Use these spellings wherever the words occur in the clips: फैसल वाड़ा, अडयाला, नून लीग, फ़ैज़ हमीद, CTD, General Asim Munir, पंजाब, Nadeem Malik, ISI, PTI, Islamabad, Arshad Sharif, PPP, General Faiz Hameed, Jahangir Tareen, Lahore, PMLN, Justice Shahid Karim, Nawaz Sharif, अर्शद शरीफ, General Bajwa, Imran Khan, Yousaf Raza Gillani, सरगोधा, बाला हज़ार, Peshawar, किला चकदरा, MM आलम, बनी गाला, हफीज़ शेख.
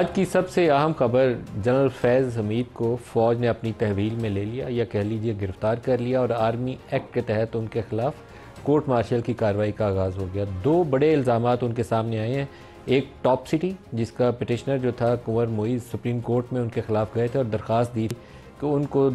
आज की सबसे अहम खबर, जनरल फैज़ हमीद को फ़ौज ने अपनी तहवील में ले लिया या कह लीजिए गिरफ़्तार कर लिया और आर्मी एक्ट के तहत उनके ख़िलाफ़ कोर्ट मार्शल की कार्रवाई का आगाज़ हो गया। दो बड़े इल्ज़ामात उनके सामने आए हैं, एक टॉप सिटी जिसका पिटिशनर जो था कुंवर मोई सुप्रीम कोर्ट में उनके ख़िलाफ़ गए थे और दरख्वास्त दी कि उनको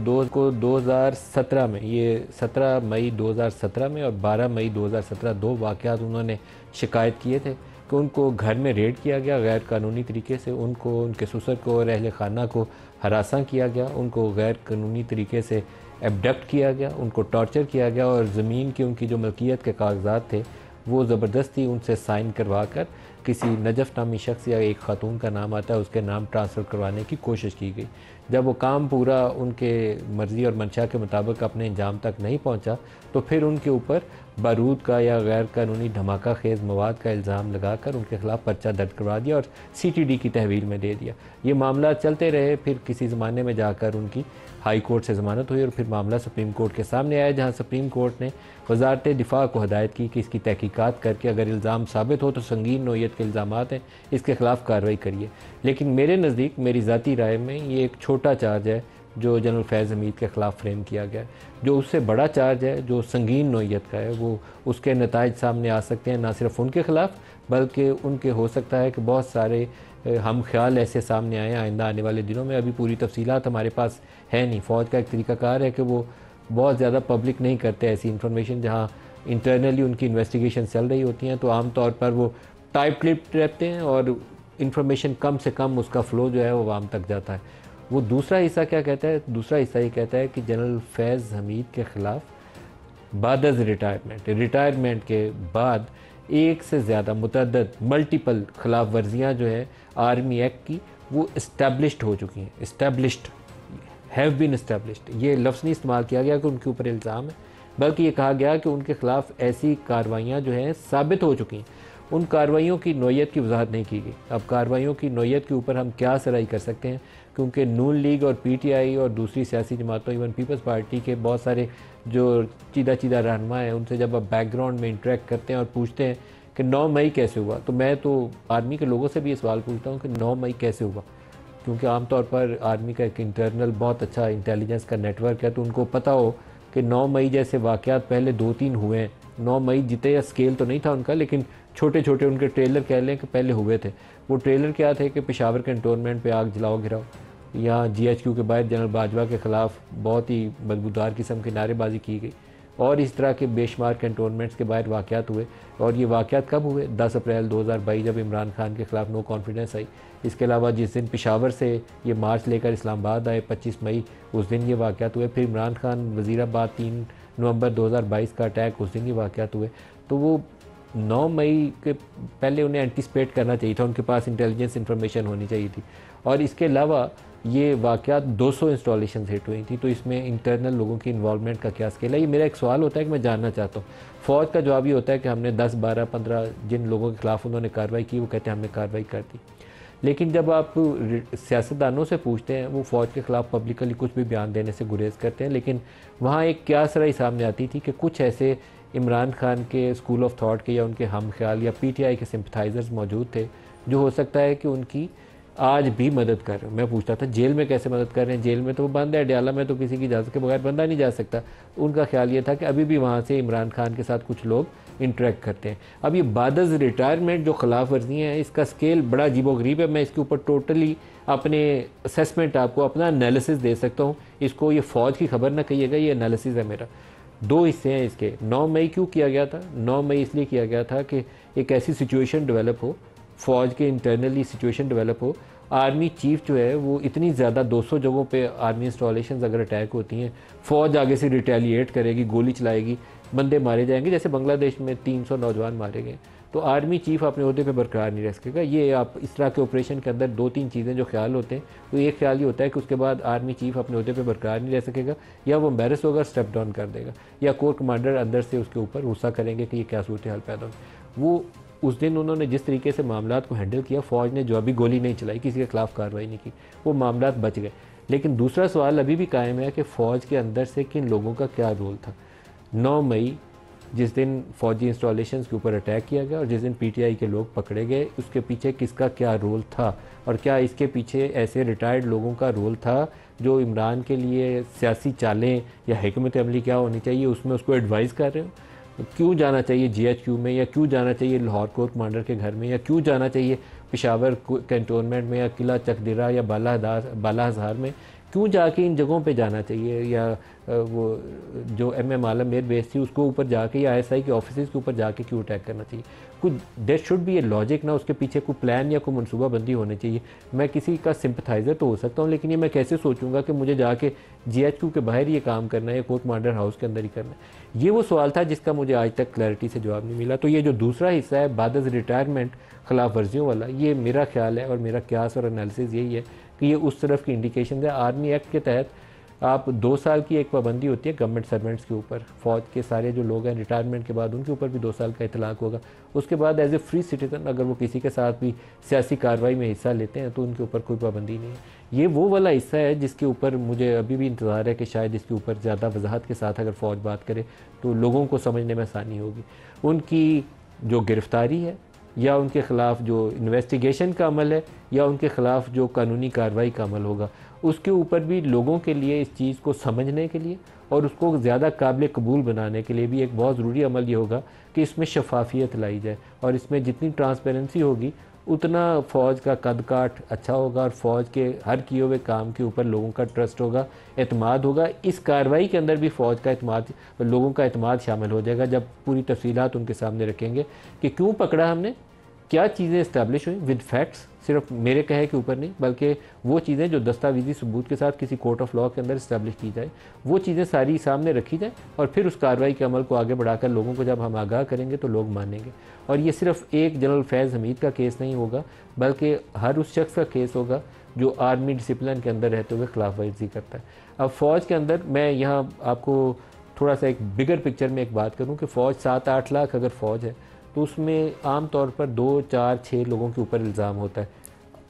2017 में, ये 17 मई 2017 में और 12 मई 2017 दो वाक़यात उन्होंने शिकायत किए थे कि उनको घर में रेड किया गया गैर कानूनी तरीके से, उनको, उनके ससुर को और अहल खाना को हरासा किया गया, उनको गैर कानूनी तरीके से एबडक्ट किया गया, उनको टॉर्चर किया गया और ज़मीन की उनकी जो मलकियत के कागजात थे वो ज़बरदस्ती उनसे साइन करवा कर किसी नजफ़ नामी शख्स या एक ख़ातून का नाम आता है उसके नाम ट्रांसफ़र करवाने की कोशिश की गई। जब वो काम पूरा उनके मर्ज़ी और मंशा के मुताबिक अपने इंजाम तक नहीं पहुंचा तो फिर उनके ऊपर बारूद का या गैर कानूनी धमाका खेज़ मवाद का इल्ज़ाम लगा कर उनके ख़िलाफ़ पर्चा दर्ज करवा दिया और CTD की तहवील में दे दिया। ये मामला चलते रहे, फिर किसी ज़माने में जाकर उनकी हाई कोर्ट से ज़मानत हुई और फिर मामला सुप्रीम कोर्ट के सामने आया, जहाँ सुप्रीम कोर्ट ने वज़ारत दिफ़ा को हदायत की कि इसकी तहकीकात करके अगर इल्ज़ाम साबित हो तो संगीन नौयत के इल्ज़ामात हैं, इसके ख़िलाफ़ कार्रवाई करिए। लेकिन मेरे नज़दीक, मेरी ज़ाती राय में, ये एक छोटा चार्ज है जो जनरल फैज़ हमीद के ख़िलाफ़ फ्रेम किया गया है। जो उससे बड़ा चार्ज है, जो संगीन नौयत का है, वो उसके नताइज सामने आ सकते हैं, ना सिर्फ उनके ख़िलाफ़ बल्कि उनके, हो सकता है कि बहुत सारे हम ख्याल ऐसे सामने आए आइंदा आने वाले दिनों में। अभी पूरी तफसीलात हमारे पास है नहीं, फ़ौज का एक तरीक़ाकार है कि वो बहुत ज़्यादा पब्लिक नहीं करते ऐसी इन्फॉर्मेशन, जहाँ इंटरनली उनकी इन्वेस्टिगेशन चल रही होती हैं तो आम तौर पर वो टाइप क्लिप्ड रहते हैं और इन्फॉर्मेशन कम से कम उसका फ़्लो जो है वो आम तक जाता है। वो दूसरा हिस्सा क्या कहता है? दूसरा हिस्सा ये कहता है कि जनरल फैज़ हमीद के ख़िलाफ़ बाद अज़ रिटायरमेंट, रिटायरमेंट के बाद एक से ज़्यादा मुतअद्दद मल्टीपल ख़िलाफ़ वर्जियाँ जो है आर्मी एक्ट की वो इस्टेब्लिश्ड हो चुकी हैं। इस्टेब्लिश्ड, हैव बीन इस्टेब्लिश्ड, ये लफ्ज़ नहीं इस्तेमाल किया गया कि उनके ऊपर इल्ज़ाम है, बल्कि ये कहा गया कि उनके ख़िलाफ़ ऐसी कार्रवाइयाँ जो हैं साबित हो चुकी हैं। उन कार्रवाइयों की नौयत की वजाहत नहीं की गई। अब कार्रवाइयों की नौयत के ऊपर हम क्या सराई कर सकते हैं, क्योंकि नून लीग और PTI और दूसरी सियासी जमातों, इवन पीपल्स पार्टी के बहुत सारे जो चीदा चीदा रहनुमा हैं, उनसे जब आप बैकग्राउंड में इंटरेक्ट करते हैं और पूछते हैं कि 9 मई कैसे हुआ, तो मैं तो आर्मी के लोगों से भी ये सवाल पूछता हूँ कि 9 मई कैसे हुआ, क्योंकि आमतौर पर आर्मी का एक इंटरनल बहुत अच्छा इंटेलिजेंस का नेटवर्क है तो उनको पता हो कि 9 मई जैसे वाक़यात पहले 2-3 हुए हैं। 9 मई जितने या स्केल तो नहीं था उनका, लेकिन छोटे छोटे उनके ट्रेलर कह लें कि पहले हुए थे। वो ट्रेलर क्या थे कि पेशावर कैंटोनमेंट पे आग जलाओ गिराओ, यहाँ GHQ के बाहर जनरल बाजवा के ख़िलाफ़ बहुत ही बदबूदार किस्म की नारेबाजी की गई और इस तरह के बेशुमार कैंटोनमेंट्स के बाहर वाक़यात हुए। और ये वाक़यात कब हुए? 10 अप्रैल 2022, जब इमरान खान के ख़िलाफ़ नो कॉन्फिडेंस आई। इसके अलावा जिस दिन पेशावर से ये मार्च लेकर इस्लामाबाद आए 25 मई, उस दिन ये वाक़यात हुए। फिर इमरान खान वज़ीराबाद 3 नवंबर 2022 का अटैक, उस दिन ये वाक़यात हुए। तो वो 9 मई के पहले उन्हें एंटिसिपेट करना चाहिए था, उनके पास इंटेलिजेंस इंफॉर्मेशन होनी चाहिए थी। और इसके अलावा ये वाक़यात 200 इंस्टॉलेशन हिट हुई थी, तो इसमें इंटरनल लोगों की इन्वॉल्वमेंट का क्या स्केल है, ये मेरा एक सवाल होता है कि मैं जानना चाहता हूँ। फ़ौज का जवाब ये होता है कि हमने 10, 12, 15 जिन लोगों के ख़िलाफ़ उन्होंने कार्रवाई की, वो कहते हैं हमने कार्रवाई कर दी। लेकिन जब आप सियासतदानों से पूछते हैं, वो फ़ौज के ख़िलाफ़ पब्लिकली कुछ भी बयान देने से गुरेज़ करते हैं। लेकिन वहाँ एक क्या सराई सामने आती थी कि कुछ ऐसे इमरान खान के स्कूल ऑफ थाट के या उनके हम ख्याल या PTI के सिंपथाइज़र्स मौजूद थे, जो हो सकता है कि उनकी आज भी मदद कर रहे हो। मैं पूछता था जेल में कैसे मदद कर रहे हैं, जेल में तो वो बंद है, अडयाला में तो किसी की इजाज़त के बगैर बंदा नहीं जा सकता। उनका ख्याल ये था कि अभी भी वहाँ से इमरान खान के साथ कुछ लोग इंटरेक्ट करते हैं। अब ये बादज रिटायरमेंट जो ख़िलाफ़ वर्जियाँ हैं, इसका स्केल बड़ा अजीबोगरीब है। मैं इसके ऊपर टोटली अपने असेसमेंट, आपको अपना एनालिसिस दे सकता हूँ। इसको ये फ़ौज की खबर ना कहिएगा, ये एनालिसिस है मेरा। दो हिस्से हैं इसके। 9 मई क्यों किया गया था? 9 मई इसलिए किया गया था कि एक ऐसी सिचुएशन डेवलप हो, फ़ौज के इंटरनली सिचुएशन डेवलप हो, आर्मी चीफ जो है वो इतनी ज़्यादा 200 जगहों पे आर्मी इंस्टॉलेशंस अगर अटैक होती हैं, फ़ौज आगे से रिटेलिएट करेगी, गोली चलाएगी, बंदे मारे जाएंगे, जैसे बांग्लादेश में 300 नौजवान मारे गए, तो आर्मी चीफ अपने ओहदे पे बरकरार नहीं रह सकेगा। ये आप इस तरह के ऑपरेशन के अंदर 2-3 चीज़ें जो ख्याल होते हैं, तो एक ख्याल ये होता है कि उसके बाद आर्मी चीफ अपने ओहदे पे बरकरार नहीं रह सकेगा, या वो एम्बेरस होगा, स्टेप डाउन कर देगा, या कोर कमांडर अंदर से उसके ऊपर गुस्सा करेंगे कि ये क्या सूरत हाल पैदा हो। वो उस दिन उन्होंने जिस तरीके से मामला को हैंडल किया, फ़ौज ने जो अभी गोली नहीं चलाई, किसी के ख़िलाफ़ कार्रवाई नहीं की, वो मामला बच गए। लेकिन दूसरा सवाल अभी भी कायम है कि फ़ौज के अंदर से किन लोगों का क्या रोल था। 9 मई जिस दिन फौजी इंस्टॉलेशन के ऊपर अटैक किया गया और जिस दिन पीटीआई के लोग पकड़े गए, उसके पीछे किसका क्या रोल था और क्या इसके पीछे ऐसे रिटायर्ड लोगों का रोल था जो इमरान के लिए सियासी चालें या हिकमत अमली क्या होनी चाहिए उसमें उसको एडवाइस कर रहे हो। क्यों जाना चाहिए जीएचक्यू में, या क्यों जाना चाहिए लाहौर कोर कमांडर के घर में, या क्यों जाना चाहिए पेशावर कैंटोनमेंट में या किला चकदरा या बाला हज़ार में, क्यों जाके इन जगहों पे जाना चाहिए, या वो जो MM आलम एयर बेस थी उसको ऊपर जाके या ISI के ऑफिस के ऊपर जाके क्यों अटैक करना चाहिए। कुछ there should be a logic ना, उसके पीछे कोई प्लान या कोई मनसूबाबंदी होनी चाहिए। मैं किसी का सिंपथाइज़र तो हो सकता हूँ, लेकिन ये मैं कैसे सोचूंगा कि मुझे जाके GHQ के बाहर ये काम करना है या कोर कमांडर हाउस के अंदर ही करना है। ये वो सवाल था जिसका मुझे आज तक क्लैरिटी से जवाब नहीं मिला। तो ये जो दूसरा हिस्सा है बादस रिटायरमेंट खिलाफ वर्जियों वाला, ये मेरा ख्याल है और मेरा क्यास और एनालिसिस यही है कि ये उस तरफ की इंडिकेशन है। आर्मी एक्ट के तहत आप 2 साल की एक पाबंदी होती है गवर्नमेंट सर्वेंट्स के ऊपर, फौज के सारे जो लोग हैं रिटायरमेंट के बाद उनके ऊपर भी 2 साल का इतलाक़ होगा। उसके बाद एज ए फ्री सिटीज़न अगर वो किसी के साथ भी सियासी कार्रवाई में हिस्सा लेते हैं तो उनके ऊपर कोई पाबंदी नहीं है। ये वो वाला हिस्सा है जिसके ऊपर मुझे अभी भी इंतज़ार है कि शायद इसके ऊपर ज़्यादा वजाहत के साथ अगर फ़ौज बात करे तो लोगों को समझने में आसानी होगी। उनकी जो गिरफ़्तारी है या उनके ख़िलाफ़ जो इन्वेस्टिगेशन का अमल है या उनके ख़िलाफ़ जो कानूनी कार्रवाई का अमल होगा, उसके ऊपर भी लोगों के लिए इस चीज़ को समझने के लिए और उसको ज़्यादा काबिल कबूल बनाने के लिए भी एक बहुत ज़रूरी अमल ये होगा कि इसमें शफाफियत लाई जाए, और इसमें जितनी ट्रांसपेरेंसी होगी उतना फ़ौज का कद काठ अच्छा होगा और फ़ौज के हर किए हुए काम के ऊपर लोगों का ट्रस्ट होगा, एतमाद होगा। इस कार्रवाई के अंदर भी फ़ौज का एतमाद, लोगों का एतमाद शामिल हो जाएगा जब पूरी तफसीलात उनके सामने रखेंगे कि क्यों पकड़ा हमने, क्या चीज़ें इस्टेब्लिश हुई विद फैक्ट्स, सिर्फ मेरे कहे के ऊपर नहीं, बल्कि वो चीज़ें जो दस्तावेजी सबूत के साथ किसी कोर्ट ऑफ लॉ के अंदर इस्टेब्लिश की जाए, वो चीज़ें सारी सामने रखी जाए और फिर उस कार्रवाई के अमल को आगे बढ़ाकर लोगों को जब हम आगाह करेंगे तो लोग मानेंगे। और ये सिर्फ एक जनरल फैज़ हमीद का केस नहीं होगा, बल्कि हर उस शख्स का केस होगा जो आर्मी डिसिप्लिन के अंदर रहते हुए खिलाफ वर्जी करता है। अब फ़ौज के अंदर मैं यहाँ आपको थोड़ा सा एक बिगर पिक्चर में एक बात करूँ कि फ़ौज 7-8 लाख अगर फ़ौज है तो उसमें आम तौर पर 2, 4, 6 लोगों के ऊपर इल्ज़ाम होता है।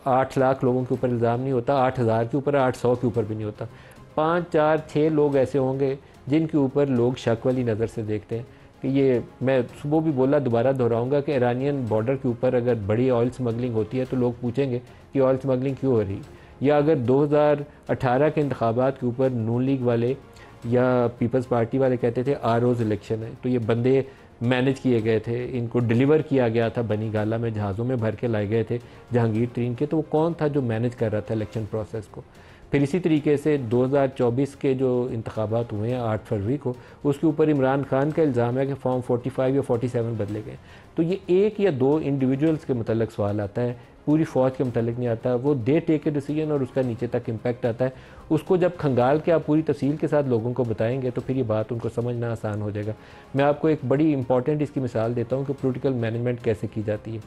8 लाख लोगों के ऊपर इल्ज़ाम नहीं होता, 8,000 के ऊपर, 800 के ऊपर भी नहीं होता। 5, 4, 6 लोग ऐसे होंगे जिनके ऊपर लोग शक वाली नज़र से देखते हैं कि ये, मैं सुबह भी बोला दोबारा दोहराऊंगा कि ईरानियन बॉर्डर के ऊपर अगर बड़ी ऑयल स्मगलिंग होती है तो लोग पूछेंगे कि ऑयल स्मगलिंग क्यों हो रही। या अगर 2018 के इंतखाबात के ऊपर नून लीग वाले या पीपल्स पार्टी वाले कहते थे RO's इलेक्शन है, तो ये बंदे मैनेज किए गए थे, इनको डिलीवर किया गया था बनी गाला में, जहाज़ों में भर के लाए गए थे जहांगीर तरीन के, तो वो कौन था जो मैनेज कर रहा था इलेक्शन प्रोसेस को। फिर इसी तरीके से 2024 के जो इंतखाबात हुए हैं 8 फरवरी को, उसके ऊपर इमरान खान का इल्ज़ाम है कि फॉर्म 45 या 47 बदले गए। तो ये एक या दो इंडिविजुअल्स के मतलब सवाल आता है, पूरी फ़ौज के मतलब नहीं आता। वो दे टेक ए डिसीजन और उसका नीचे तक इम्पैक्ट आता है। उसको जब खंगाल के आप पूरी तफसील के साथ लोगों को बताएंगे तो फिर ये बात उनको समझना आसान हो जाएगा। मैं आपको एक बड़ी इंपॉर्टेंट इसकी मिसाल देता हूँ कि पॉलिटिकल मैनेजमेंट कैसे की जाती है।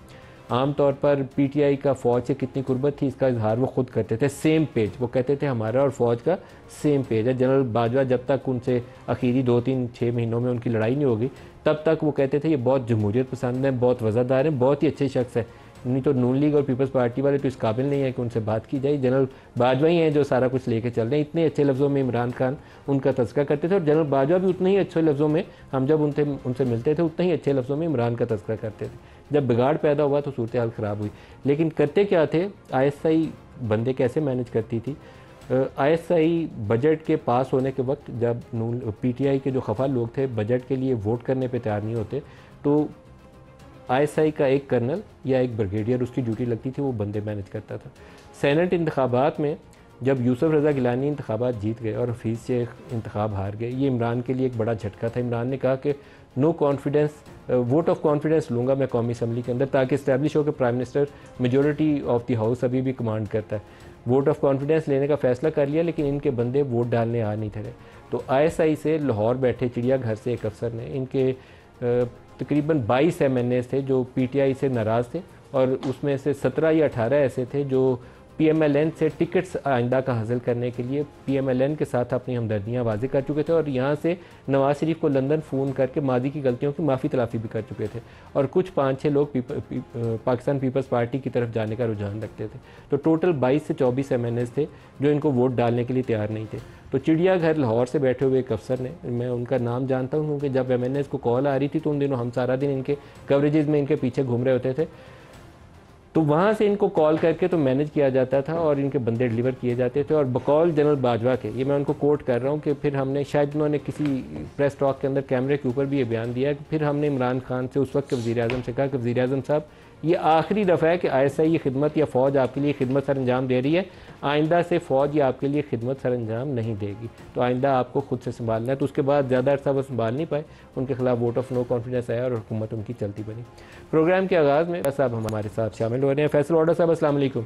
आम तौर पर PTI का फ़ौज से कितनी कुर्बत थी इसका इजहार वो खुद करते थे, सेम पेज वो कहते थे हमारा और फ़ौज का सेम पेज है। जनरल बाजवा जब तक उनसे आखिरी 2-3-6 महीनों में उनकी लड़ाई नहीं होगी तब तक वो कहते थे ये बहुत जमहूरियत पसंद है, बहुत वज़ादार है, बहुत ही अच्छे शख्स है, नहीं तो नून लीग और पीपल्स पार्टी वाले तो इस काबिल नहीं है कि उनसे बात की जाए। जनरल बाजवा ही हैं जो सारा कुछ लेके चल रहे हैं। इतने अच्छे लफ्ज़ों में इमरान खान उनका तस्करा करते थे और जनरल बाजवा भी उतने ही अच्छे लफ्ज़ों में, हम जब उनसे मिलते थे उतने ही अच्छे लफ्ज़ों में इमरान का तस्करा करते थे। जब बिगाड़ पैदा हुआ तो सूरत हाल ख़राब हुई। लेकिन करते क्या थे, ISI बंदे कैसे मैनेज करती थी। ISI बजट के पास होने के वक्त जब PTI के जो खफा लोग थे बजट के लिए वोट करने पर तैयार नहीं होते तो ISI का एक कर्नल या एक ब्रिगेडियर उसकी ड्यूटी लगती थी, वो बंदे मैनेज करता था। सेनेट इंतखाबात में जब यूसुफ रज़ा गिलानी इंतखाबात जीत गए और हफीज़ शेख इंतखाब हार गए, ये इमरान के लिए एक बड़ा झटका था। इमरान ने कहा कि no confidence, vote of confidence लूँगा मैं कौमी असम्बली के अंदर, ताकि इस्टेब्लिश हो कि prime minister majority of the house अभी भी कमांड करता है। वोट ऑफ कॉन्फिडेंस लेने का फ़ैसला कर लिया लेकिन इनके बंदे वोट डालने आ नहीं थे। तो ISI से लाहौर बैठे चिड़ियाघर से एक अफसर ने, इनके तकरीबन 22 MNAs थे जो PTI से नाराज़ थे और उसमें से 17 या 18 ऐसे थे जो PMLN से टिकट्स आइंदा का हासिल करने के लिए PMLN के साथ अपनी हमदर्दियाँ वाज़े कर चुके थे और यहाँ से नवाज़ शरीफ को लंदन फ़ोन करके मादी की गलतियों की माफ़ी तलाफ़ी भी कर चुके थे। और कुछ 5-6 लोग पाकिस्तान पीपल्स पार्टी की तरफ जाने का रुझान रखते थे। तो टोटल 22 से 24 MNAs थे जो इनको वोट डालने के लिए तैयार नहीं थे। तो चिड़ियाघर लाहौर से बैठे हुए एक अफसर ने, मैं उनका नाम जानता हूँ क्योंकि जब MNAs को कॉल आ रही थी तो उन दिनों हम सारा दिन इनके कवरेजेज़ में इनके पीछे घूम रहे होते थे, तो वहाँ से इनको कॉल करके तो मैनेज किया जाता था और इनके बंदे डिलीवर किए जाते थे। और बकौल जनरल बाजवा के, ये मैं उनको कोट कर रहा हूँ, कि फिर हमने शायद उन्होंने किसी प्रेस टॉक के अंदर कैमरे के ऊपर भी ये बयान दिया कि फिर हमने इमरान खान से उस वक्त के वज़ीर-ए-आज़म से कहा कि वज़ीर-ए-आज़म साहब ये आखिरी दफ़ा है कि ISI ये खिदमत या फ़ौज आपके लिए खिदमत सर अंजाम दे रही है, आइंदा से फ़ौज ये आपके लिए खिदमत सर अंजाम नहीं देगी, तो आइंदा आपको खुद से संभालना है। तो उसके बाद ज़्यादा अर्सा वो संभाल नहीं पाए, उनके खिलाफ वोट ऑफ नो कॉन्फिडेंस आया और हुकूमत उनकी चलती बनी। प्रोग्राम के आगाज़ में साहब हमारे साथ शामिल हो रहे हैं। फैसल वाड़ा साहब, अस्सलाम वालेकुम।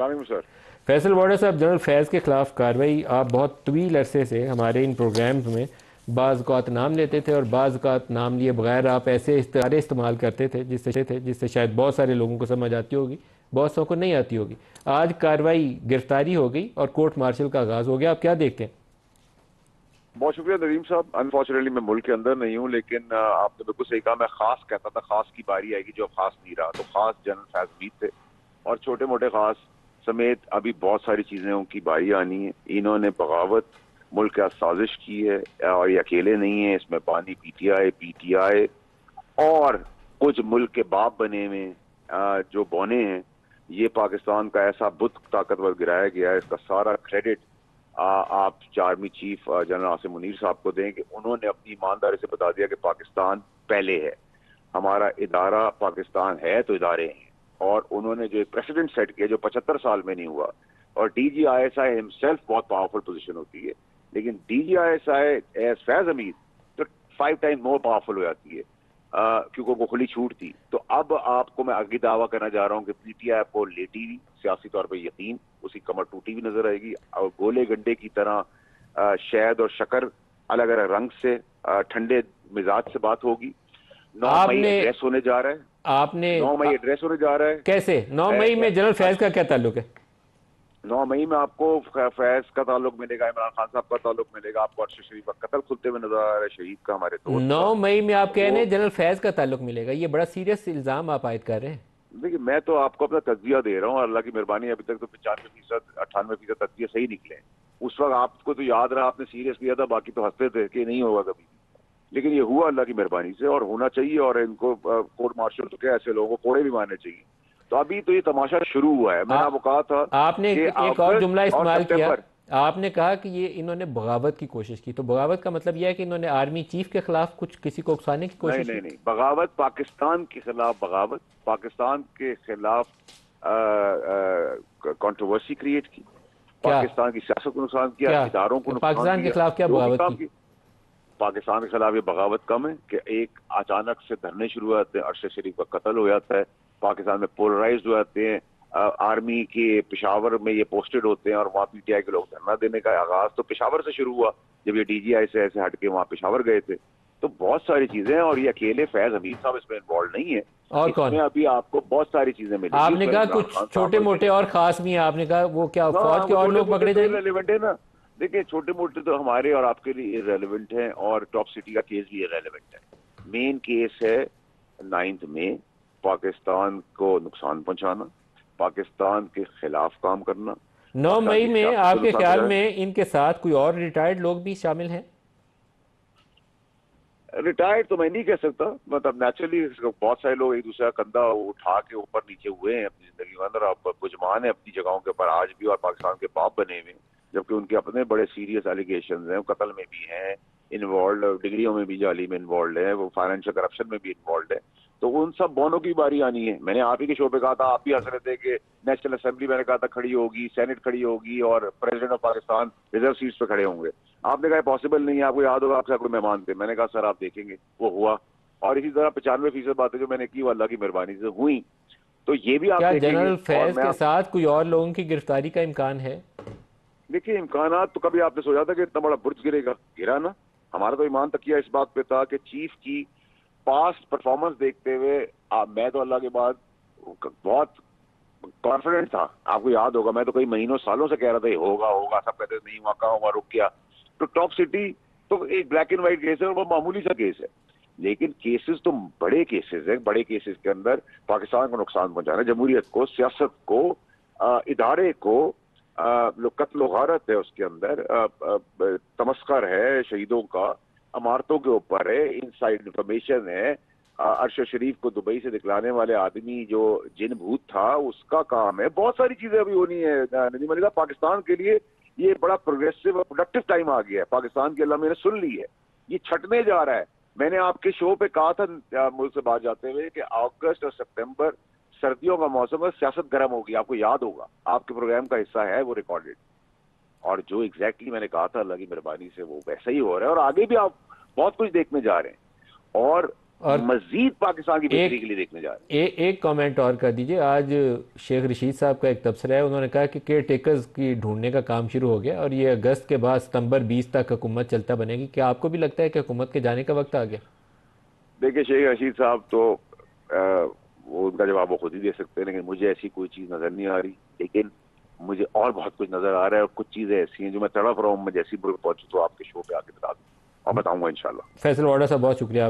वालेकुम सर। फैसल वाड़ा साहब, जनरल फैज़ के खिलाफ कार्रवाई आप बहुत तवील अरसे से हमारे इन प्रोग्राम्स में बाज़ औक़ात नाम लेते थे और बाज़ औक़ात नाम लिए बगैर आप ऐसे इस्तारे इस्तेमाल करते थे जिससे शायद बहुत सारे लोगों को समझ आती होगी, बहुत सौ को नहीं आती होगी। आज कार्रवाई, गिरफ्तारी हो गई और कोर्ट मार्शल का आगाज़ हो गया, आप क्या देखते हैं? बहुत शुक्रिया नदीम साहब। अनफॉर्चुनेटली मैं मुल्क के अंदर नहीं हूँ, लेकिन आपने बिल्कुल सही कहा, मैं खास कहता था खास की बारी आएगी, जो खास नहीं रहा। तो खास जनरल फैज़ हमीद थे और छोटे मोटे खास समेत अभी बहुत सारी चीज़ें उनकी बारी आनी है। इन्होंने बगावत मुल्क का साजिश की है और ये अकेले नहीं है, इसमें पानी PTI और कुछ मुल्क के बाप बने में जो बौने हैं, ये पाकिस्तान का ऐसा बुत ताकतवर गिराया गया है। इसका सारा क्रेडिट आप army chief general Asim Munir साहब को दें कि उन्होंने अपनी ईमानदारी से बता दिया कि पाकिस्तान पहले है, हमारा इदारा पाकिस्तान है तो इदारे हैं। और उन्होंने जो एक प्रेसिडेंट सेट किया जो 75 साल में नहीं हुआ, और DG ISI हिमसेल्फ बहुत पावरफुल पोजिशन होती है, लेकिन DG ISI as Faiz Hamid तो 5 टाइम मोर पावरफुल हो जाती है क्योंकि वो खुली छूट थी। तो अब आपको मैं आगे दावा करना चाह रहा हूँ कि PTI आपको लेटी हुई सियासी तौर पर यकीन, उसकी कमर टूटी हुई नजर आएगी और गोले गंडे की तरह शहद और शक्कर अलग अलग रंग से ठंडे मिजाज से बात होगी। 9 मई एड्रेस होने जा रहा है, आपने 9 मई एड्रेस होने जा रहा है। कैसे 9 मई में जनरल फैज़ का क्या ताल्लुक है? 9 मई में आपको फैज़ का ताल्लुक मिलेगा, इमरान खान साहब का ताल्लुक मिलेगा, आपको अर्शद शरीफ का कत्ल खुलते हुए नजर आ रहा है, शहीद का हमारे दोस्त। 9 मई में आप कह रहे हैं जनरल फैज़ का ताल्लुक मिलेगा, ये बड़ा सीरियस इल्जाम आप आयद कर रहे हैं। देखिए, मैं तो आपको अपना तजविया दे रहा हूँ और अल्लाह की मेहरबानी अभी तक तो 95% 98% तजविया सही निकले। उस वक्त आपको तो याद रहा, आपने सीरियस लिया था, बाकी तो हंसते थे कि नहीं होगा कभी, लेकिन ये हुआ अल्लाह की मेहरबानी से और होना चाहिए। और इनको कोर्ट मार्शल तो क्या ऐसे लोगों को कोड़े भी मारने चाहिए। तो अभी तो ये तमाशा शुरू हुआ है। मैंने आपको कहा था, आपने एक और जुमला इस्तेमाल किया, आपने कहा कि ये इन्होंने बगावत की कोशिश की, तो बगावत का मतलब यह है कि इन्होंने आर्मी चीफ के खिलाफ कुछ किसी को उकसाने की कोशिश की? नहीं नहीं, बगावत पाकिस्तान के खिलाफ, बगावत पाकिस्तान के खिलाफ कंट्रोवर्सी क्रिएट की, पाकिस्तान की सियासत को नुकसान किया, इदारों को, पाकिस्तान के खिलाफ क्या बगावत की? पाकिस्तान के खिलाफ ये बगावत कम है कि एक अचानक से धरने शुरू हो जाते हैं, अरशद शरीफ का कत्ल हो जाता है, पाकिस्तान में पोलराइज हो जाते हैं, आर्मी के पेशावर में ये पोस्टेड होते हैं और वहाँ PTI के लोग धरना देने का आगाज तो पेशावर से शुरू हुआ, जब ये DGI से ऐसे हट के वहाँ पेशावर गए थे। तो बहुत सारी चीजें हैं और ये अकेले फैज़ हमीद साहब इसमें इन्वॉल्व नहीं है, और कौन? अभी आपको बहुत सारी चीजें मिली। आपने कहा कुछ छोटे मोटे और खास भी है, आपने कहा वो क्या फौज के और लोग पकड़े जाएंगे? रेलेवेंट है ना, देखिए छोटे मोटे तो हमारे और आपके लिए रेलेवेंट है और टॉप सिटी का केस भी रेलेवेंट है। मेन केस है 9 मई पाकिस्तान को नुकसान पहुंचाना, पाकिस्तान के खिलाफ काम करना। 9 मई में आपके ख्याल में इनके साथ कोई और रिटायर्ड लोग भी शामिल हैं? रिटायर्ड तो मैं नहीं कह सकता, मतलब नेचुरली बहुत सारे लोग एक दूसरे का कंधा उठा के ऊपर नीचे हुए हैं अपनी जिंदगी में, अंदर आप बुजमान है अपनी जगहों के ऊपर आज भी और पाकिस्तान के बाप बने हुए, जबकि उनके अपने बड़े सीरियस एलिगेशन हैं, कत्ल में भी हैं इन्वॉल्व, डिग्रियों में भी जाली में इन्वॉल्व है, वो फाइनेंशियल करप्शन में भी इन्वॉल्व है। तो उन सब बोनों की बारी आनी है। मैंने आप ही के शो पे कहा था, आप भी हंस रहे थे कि नेशनल असेंबली मैंने कहा था खड़ी होगी, सेनेट खड़ी होगी और president of Pakistan reserve seats पे खड़े होंगे। आपने कहा पॉसिबल नहीं है, आपको याद होगा आपसे कोई मेहमान थे, मैंने कहा सर आप देखेंगे, वो हुआ। और इसी तरह 95% बातें जो मैंने की वो अल्लाह की मेहरबानी से हुई। तो ये भी आप जनरल फैज़ के साथ कोई और लोगों की गिरफ्तारी का इम्कान है? देखिए इम्कान तो कभी आपने सोचा था कि इतना बड़ा बुर्ज गिरेगा? गिरा ना। हमारा तो ईमान तकिया इस बात पे था कि चीफ की पास्ट परफॉर्मेंस देखते हुए मैं तो अल्लाह के बाद बहुत कॉन्फिडेंट था। आपको याद होगा मैं तो कई महीनों सालों से कह रहा था होगा होगा, सब कहते नहीं हुआ, कहाँ हुआ, रुक गया। तो टॉप सिटी तो एक ब्लैक एंड व्हाइट केस है और वो मामूली सा केस है, लेकिन केसेस तो बड़े केसेस हैं। बड़े केसेस के अंदर पाकिस्तान को नुकसान पहुंचाना, जमहूरियत को, सियासत को, इदारे को, कत्ल गारत है उसके अंदर, तमस्कर है शहीदों का, इमारतों के ऊपर है, इनसाइड इंफॉर्मेशन है। अरशद शरीफ को दुबई से दिखलाने वाले आदमी जो जिन भूत था उसका काम है। बहुत सारी चीजें अभी होनी है। नदीम मलिक, पाकिस्तान के लिए ये बड़ा प्रोग्रेसिव और प्रोडक्टिव टाइम आ गया है। पाकिस्तान की अल्लाह मैंने सुन ली है, ये छटने जा रहा है। मैंने आपके शो पे कहा था मुझ से बात जाते हुए कि अगस्त और सितंबर सर्दियों का मौसम है, सियासत गर्म होगी। आपको याद होगा, आपके प्रोग्राम का हिस्सा है वो रिकॉर्डेड, और जो एग्जैक्टली मैंने कहा था अल्लाह की मेहरबानी से वो वैसा ही हो रहा है। और आगे भी आप बहुत कुछ देखने जा रहे हैं और मजीद पाकिस्तान की बेहतरी के लिए देखने जा रहे हैं। एक कमेंट और कर दीजिए। आज शेख रशीद साहब का एक तबसरा है, उन्होंने कहा कि केयर टेकर्स की ढूंढने का काम शुरू हो गया और ये अगस्त के बाद सितंबर 20 तक हुकूमत चलता बनेगी। क्या आपको भी लगता है कि हुकूमत के जाने का वक्त आ गया? देखिए शेख रशीद साहब तो उनका जवाब वो खुद ही दे सकते हैं, लेकिन मुझे ऐसी कोई चीज़ नज़र नहीं आ रही। लेकिन मुझे और बहुत कुछ नजर आ रहा है और कुछ चीज़ें ऐसी हैं जो मैं तड़प रहा हूँ। मैं जैसी पहुंचू तो आपके शो पे आके बता दूँ और बताऊँगा इंशाल्लाह। फैसल वाड़ा साहब बहुत शुक्रिया।